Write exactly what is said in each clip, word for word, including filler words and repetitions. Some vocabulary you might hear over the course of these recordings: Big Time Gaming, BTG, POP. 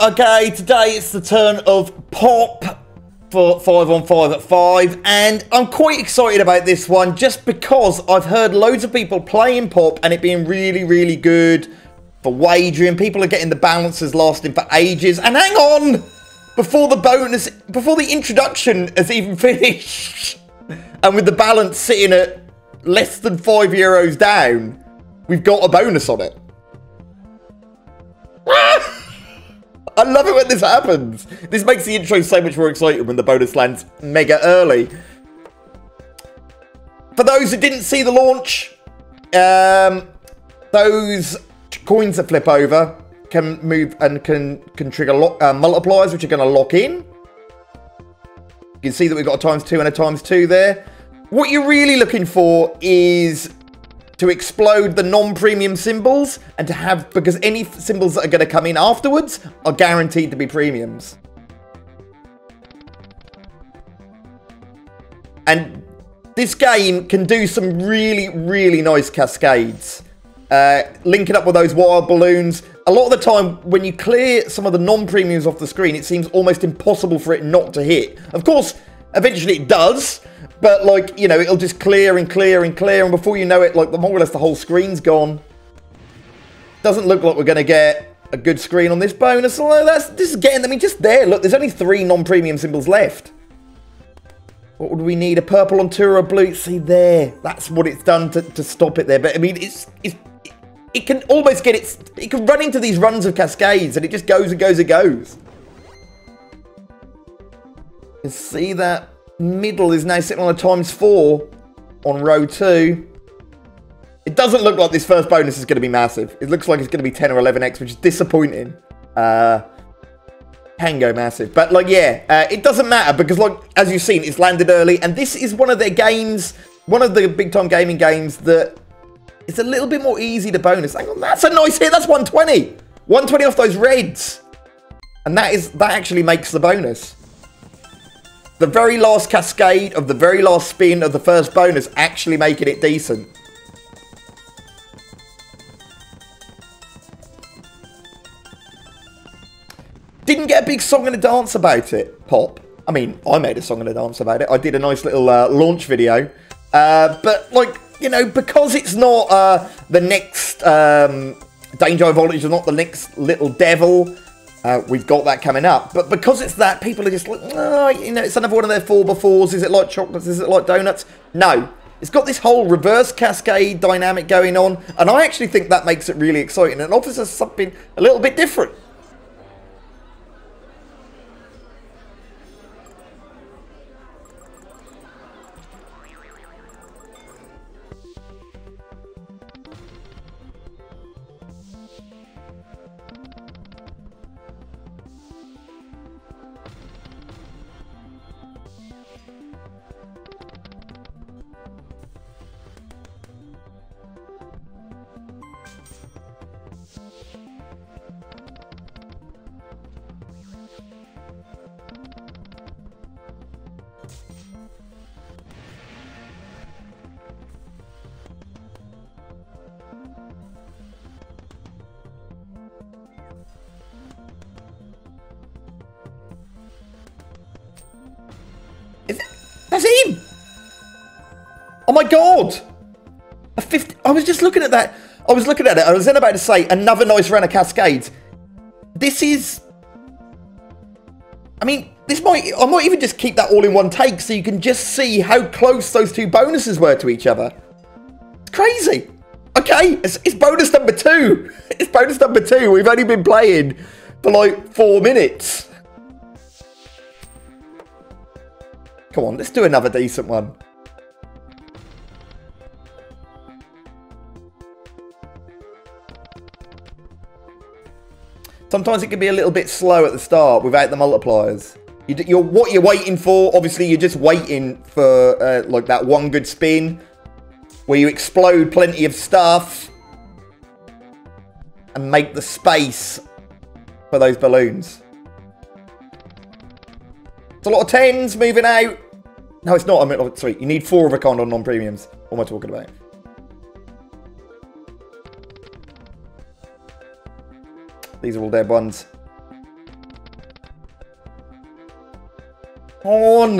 Okay, today it's the turn of Pop for five on five at five, and I'm quite excited about this one just because I've heard loads of people playing Pop and it being really, really good for wagering. People are getting the balances lasting for ages. And hang on! Before the bonus, before the introduction has even finished, and with the balance sitting at less than five euros down, we've got a bonus on it. I love it when this happens. This makes the intro so much more exciting when the bonus lands mega early. For those who didn't see the launch, um, those coins that flip over can move and can, can trigger lock, uh, multipliers, which are going to lock in. You can see that we've got a times two and a times two there. What you're really looking for is to explode the non-premium symbols and to have, because any symbols that are going to come in afterwards are guaranteed to be premiums. And this game can do some really, really nice cascades. Uh, linking up with those wild balloons. A lot of the time, when you clear some of the non-premiums off the screen, it seems almost impossible for it not to hit. Of course, eventually it does. But, like, you know, it'll just clear and clear and clear. And before you know it, like, more or less the whole screen's gone. Doesn't look like we're going to get a good screen on this bonus. Although, that's, this is getting, I mean, just there. Look, there's only three non-premium symbols left. What would we need? A purple on two or a blue? See, there. That's what it's done to, to stop it there. But, I mean, it's, it's it can almost get its... It can run into these runs of cascades, and it just goes and goes and goes. You can see that. Middle is now sitting on a times four on row two. It doesn't look like this first bonus is going to be massive. It looks like it's going to be ten or eleven x, which is disappointing. Uh, can go massive. But, like, yeah, uh, it doesn't matter because, like, as you've seen, it's landed early. And this is one of their games, one of the Big Time Gaming games that is a little bit more easy to bonus. Hang on, that's a nice hit. That's one twenty. one twenty off those reds. And that is that actually makes the bonus. The very last cascade of the very last spin of the first bonus actually making it decent. Didn't get a big song and a dance about it, Pop. I mean, I made a song and a dance about it. I did a nice little uh, launch video. Uh, but, like, you know, because it's not uh, the next... Um, Danger Voltage is not the next Little Devil... Uh, we've got that coming up. But because it's that, people are just like, oh, you know, it's another one of their four by fours. Is it like chocolates? Is it like donuts? No. It's got this whole reverse cascade dynamic going on. And I actually think that makes it really exciting. And offers us something a little bit different. Is it? That's him! Oh my god! A fifty. I was just looking at that. I was looking at it. I was then about to say another nice run of cascades. This is. I mean, this might. I might even just keep that all in one take so you can just see how close those two bonuses were to each other. It's crazy. Okay, it's, it's bonus number two. It's bonus number two. We've only been playing for like four minutes. Come on, let's do another decent one. Sometimes it can be a little bit slow at the start without the multipliers. You d you're, what you're waiting for, obviously, you're just waiting for uh, like that one good spin where you explode plenty of stuff and make the space for those balloons. It's a lot of tens moving out. No, it's not. I mean, oh, sorry, you need four of a kind on non-premiums. What am I talking about? These are all dead ones. pawn.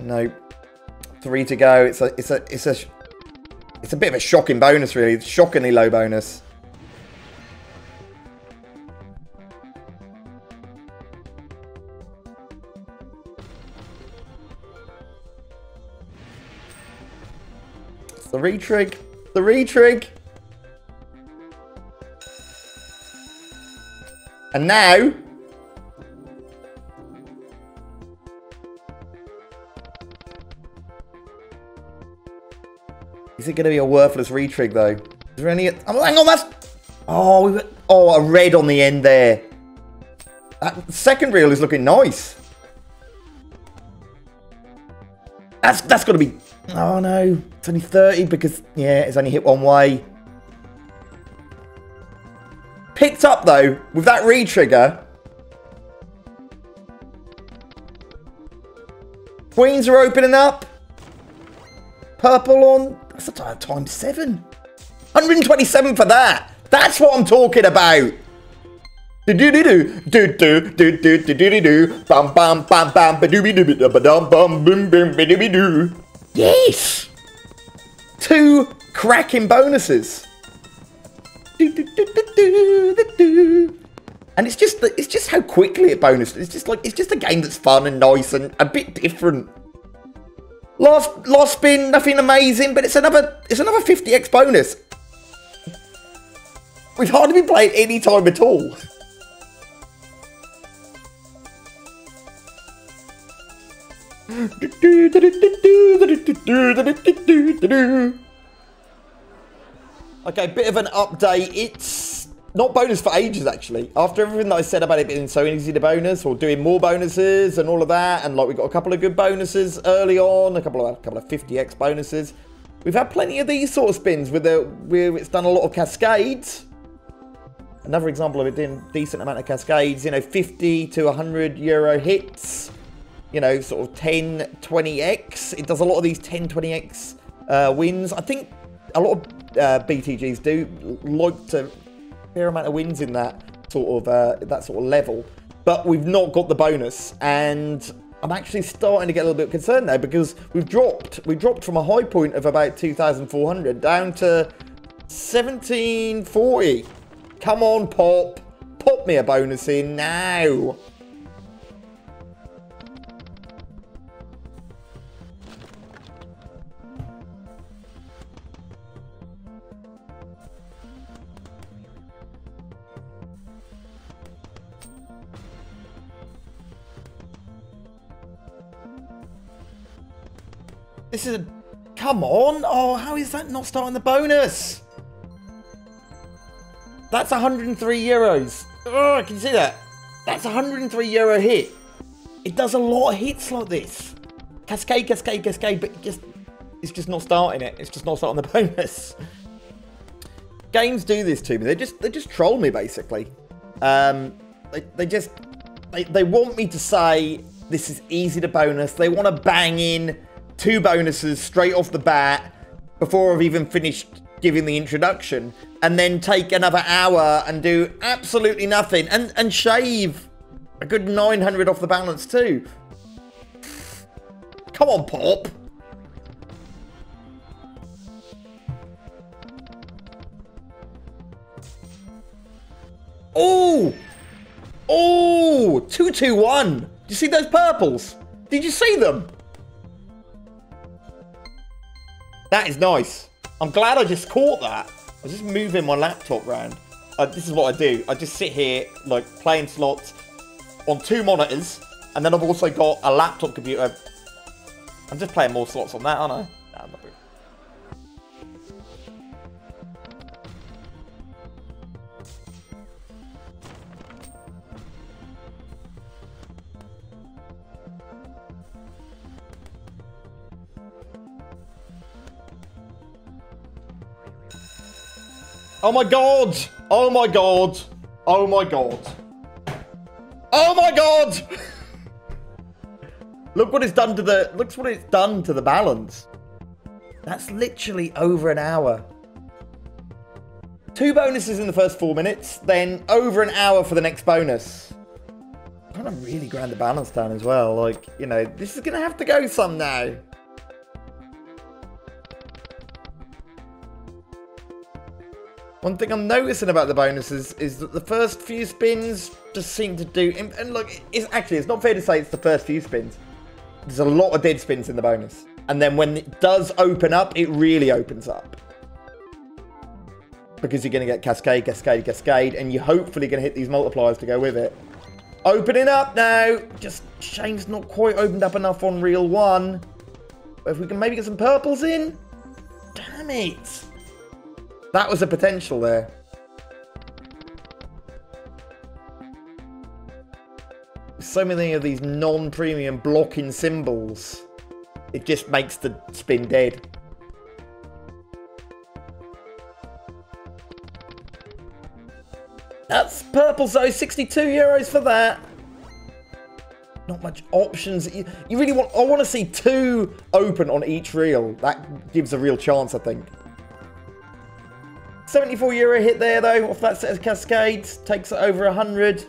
No, three to go. It's a, it's a, it's a, it's a bit of a shocking bonus, really. Shockingly low bonus. It's the retrig, the retrig, and now. Is it going to be a worthless retrig though? Is there any? Oh, hang on, that's. Oh, we were... oh, a red on the end there. That second reel is looking nice. That's that's got to be. Oh no, it's only thirty because yeah, it's only hit one way. Picked up though with that retrigger. Queens are opening up. Purple on. That's a times seven. one hundred twenty-seven for that. That's what I'm talking about. Do do do do do do do do do do do. Bam bam bam bam ba do be do be da ba dum bum boom boom ba do be do. Yes. Two cracking bonuses. Do do do do do do. And it's just the, it's just how quickly it bonused. It's just like it's just a game that's fun and nice and a bit different. Last, last spin, nothing amazing, but it's another, it's another fifty X bonus. We've hardly been playing any time at all. Okay, bit of an update. It's not bonus for ages, actually. After everything that I said about it being so easy to bonus, or doing more bonuses and all of that, and like we got a couple of good bonuses early on, a couple of a couple of fifty X bonuses. We've had plenty of these sort of spins with the where it's done a lot of cascades. Another example of it doing a decent amount of cascades. You know, fifty to one hundred euro hits. You know, sort of ten, twenty X. It does a lot of these ten, twenty X uh, wins. I think a lot of uh, B T Gs do like to. Fair amount of wins in that sort of uh, that sort of level, but we've not got the bonus, and I'm actually starting to get a little bit concerned now because we've dropped we dropped from a high point of about two thousand four hundred down to seventeen forty. Come on, pop, pop me a bonus in now. This is a... Come on! Oh, how is that not starting the bonus? That's one hundred three euros. Oh, can you see that? That's one hundred three euro hit. It does a lot of hits like this. Cascade, cascade, cascade, but it just... It's just not starting it. It's just not starting the bonus. Games do this to me. They just they just troll me, basically. Um, they, they just... They, they want me to say, this is easy to bonus. They want to bang in... Two bonuses straight off the bat before I've even finished giving the introduction, and then take another hour and do absolutely nothing and and shave a good nine hundred off the balance too. Come on, Pop. Oh, oh, two two one. Do you see those purples? Did you see them? That is nice. I'm glad I just caught that. I was just moving my laptop around. Uh, this is what I do. I just sit here, like, playing slots on two monitors. And then I've also got a laptop computer. I'm just playing more slots on that, aren't I? Nah, I'm not doing Oh my god! Oh my god! Oh my god! Oh my god! Look what it's done to the. Looks what it's done to the balance. That's literally over an hour. Two bonuses in the first four minutes, then over an hour for the next bonus. I'm trying to really grind the balance down as well. Like, you know, this is going to have to go some now. One thing I'm noticing about the bonuses is that the first few spins just seem to do... And look, it's actually, it's not fair to say it's the first few spins. There's a lot of dead spins in the bonus. And then when it does open up, it really opens up. Because you're going to get cascade, cascade, cascade, and you're hopefully going to hit these multipliers to go with it. Opening up now. Just, Shane's not quite opened up enough on reel one. But if we can maybe get some purples in. Damn it. That was a potential there. So many of these non-premium blocking symbols. It just makes the spin dead. That's purple, so sixty-two euros for that. Not much options. You, you really want... I want to see two open on each reel. That gives a real chance, I think. seventy-four euro hit there, though, off that set of cascades. Takes it over one hundred.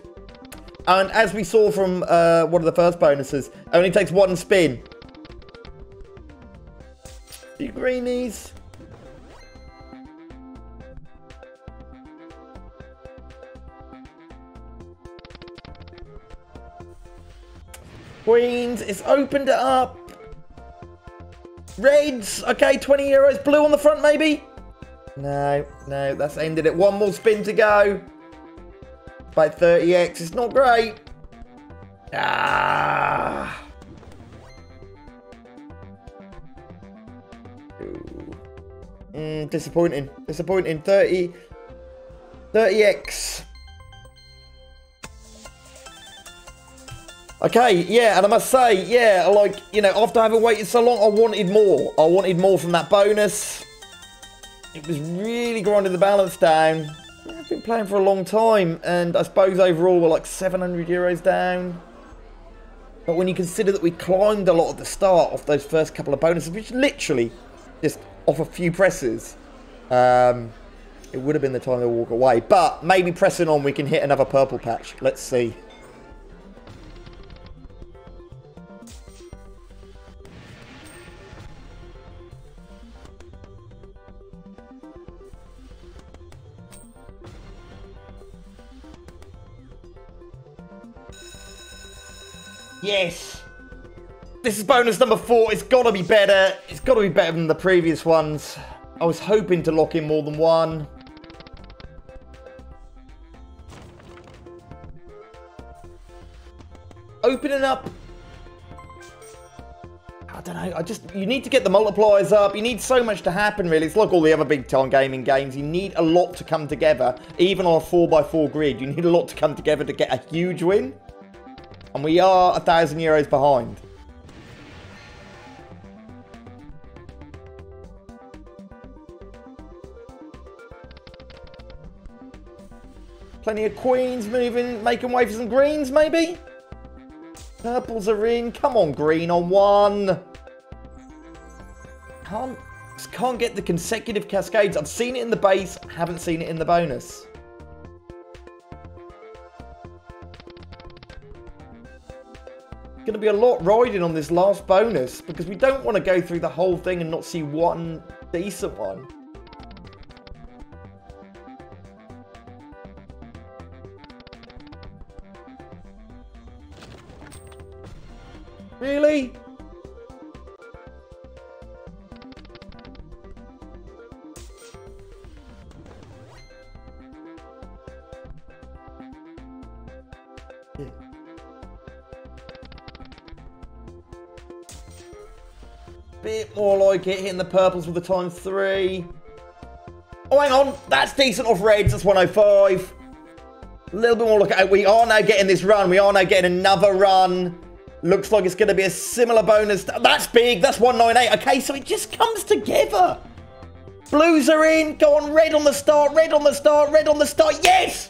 And as we saw from uh, one of the first bonuses, only takes one spin. Few greenies. Queens, it's opened it up. Reds, okay, twenty euros. Blue on the front, maybe? No, no, that's ended it. One more spin to go. By thirty x, it's not great. Ah. Mm, disappointing, disappointing. thirty, thirty x. Okay, yeah, and I must say, yeah, like, you know, after having waited so long, I wanted more. I wanted more from that bonus. It was really grinding the balance down. I've been playing for a long time, and I suppose overall we're like seven hundred euros down. But when you consider that we climbed a lot at the start off those first couple of bonuses, which literally just off a few presses, um, it would have been the time to walk away. But maybe pressing on, we can hit another purple patch. Let's see. Yes, this is bonus number four. It's got to be better. It's got to be better than the previous ones. I was hoping to lock in more than one. Opening up. I don't know. I just, you need to get the multipliers up. You need so much to happen, really. It's like all the other big time gaming games. You need a lot to come together. Even on a four by four grid, you need a lot to come together to get a huge win. And we are a thousand euros behind. Plenty of queens moving, making way for some greens, maybe? Purples are in. Come on, green on one. Can't, just can't get the consecutive cascades. I've seen it in the base, haven't seen it in the bonus. Going to be a lot riding on this last bonus because we don't want to go through the whole thing and not see one decent one. Really? Bit more like it, hitting the purples with the times three. Oh, hang on. That's decent off reds. That's one oh five. A little bit more look at it. We are now getting this run. We are now getting another run. Looks like it's going to be a similar bonus. That's big. That's one ninety-eight. Okay, so it just comes together. Blues are in. Go on, red on the start, red on the start, red on the start. Yes!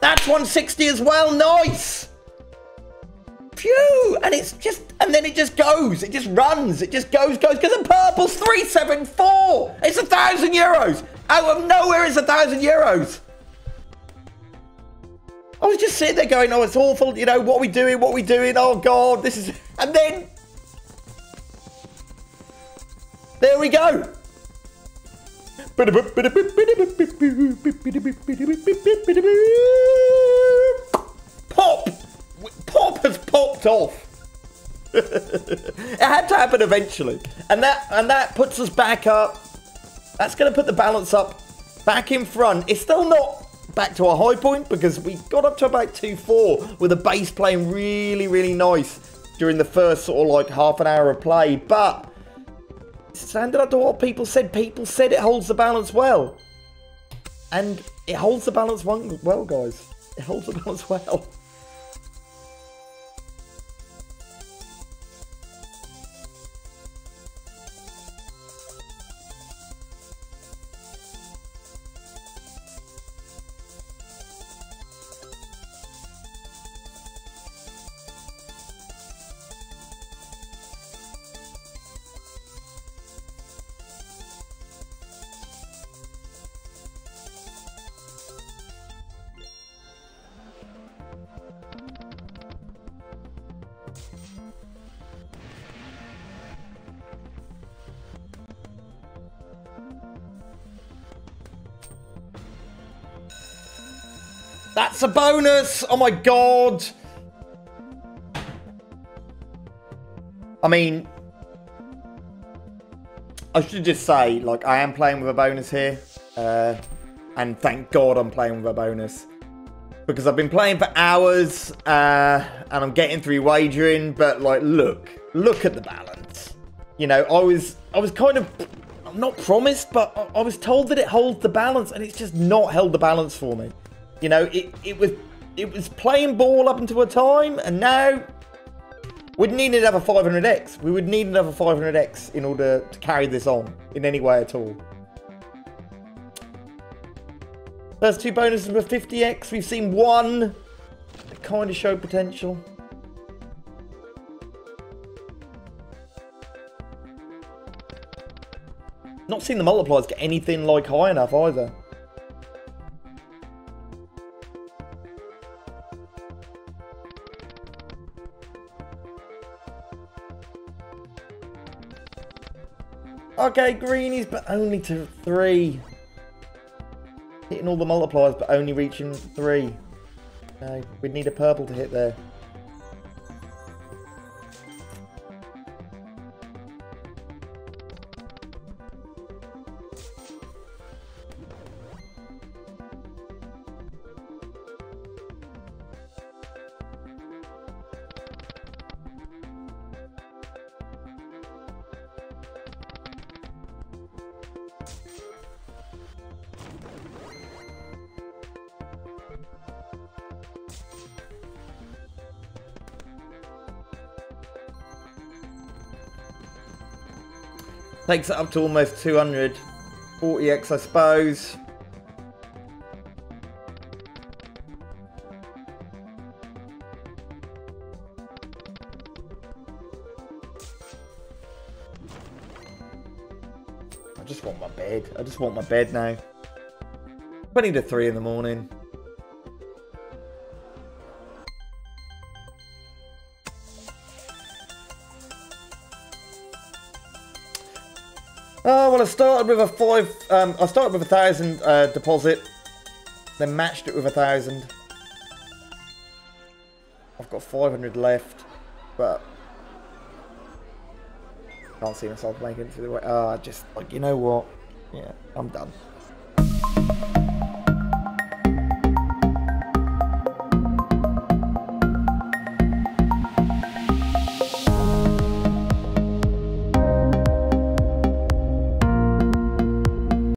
That's one sixty as well. Nice! Phew! And it's just, and then it just goes. It just runs. It just goes, goes, because the purple's three seven four. It's a thousand euros. Out of nowhere, it's a thousand euros. I was just sitting there going, oh, it's awful. You know, what are we doing? What are we doing? Oh, God, this is... And then... There we go. Pop. Pop has popped off. It had to happen eventually. And that, and that puts us back up. That's going to put the balance up back in front. It's still not... back to our high point, because we got up to about two four with the bass playing really, really nice during the first sort of like half an hour of play. But standing up to what people said, people said it holds the balance well. And it holds the balance one well, guys. It holds the balance well. That's a bonus! Oh my God! I mean... I should just say, like, I am playing with a bonus here. Uh, and thank God I'm playing with a bonus. Because I've been playing for hours, uh, and I'm getting through wagering, but, like, look. Look at the balance. You know, I was, I was kind of... I'm not promised, but I, I was told that it holds the balance, and it's just not held the balance for me. You know, it, it was it was playing ball up until a time, and now we'd need another five hundred X. We would need another five hundred X in order to carry this on in any way at all. First two bonuses were fifty X. We've seen one that kind of showed potential. Not seen the multipliers get anything like high enough either. Okay, greenies, but only to three. Hitting all the multipliers, but only reaching three. No, we'd need a purple to hit there. Takes it up to almost two hundred, forty X I suppose. I just want my bed. I just want my bed now. twenty to three in the morning. Oh, well, I started with a five, um, I started with a thousand uh, deposit, then matched it with a thousand. I've got five hundred left, but can't see myself making it through the way. Ah, uh, just, like, you know what? Yeah, I'm done.